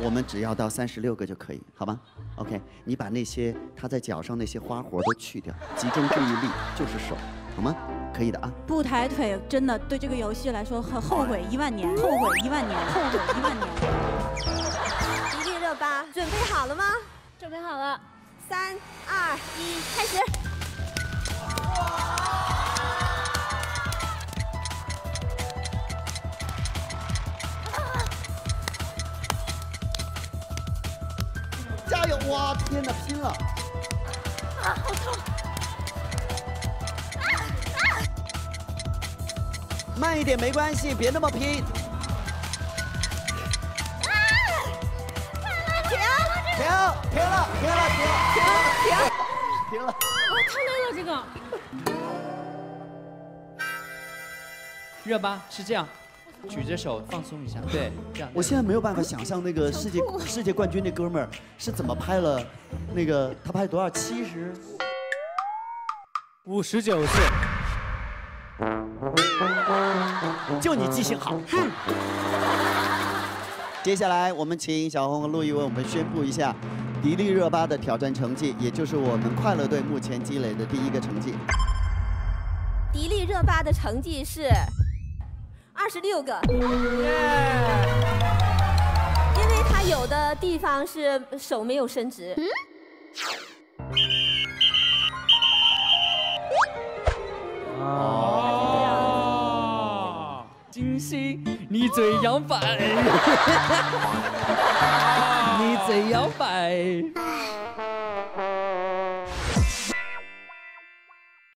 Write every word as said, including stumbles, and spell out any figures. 我们只要到三十六个就可以，好吗 ？OK， 你把那些他在脚上那些花活都去掉，集中注意力就是手，好吗？可以的啊。不抬腿真的对这个游戏来说很后悔一万年，后悔一万年，后悔一万年。一粒热巴，准备好了吗？准备好了。三二一，开始。加油！哇，天哪，拼了！啊，好痛！啊啊！慢一点没关系，别那么拼。啊！停！停！停了！停了！停！停！停！停了！哦，太累了，这个。热巴是这样。 举着手放松一下，对，这样。我现在没有办法想象那个世界世界冠军那哥们儿是怎么拍了，那个他拍了多少？七十，五十九次。就你记性好。嗯、接下来我们请小红和陆毅为我们宣布一下迪丽热巴的挑战成绩，也就是我们快乐队目前积累的第一个成绩。迪丽热巴的成绩是。 二十六个，因为他有的地方是手没有伸直。哦，金星，你嘴摇摆，你嘴摇摆。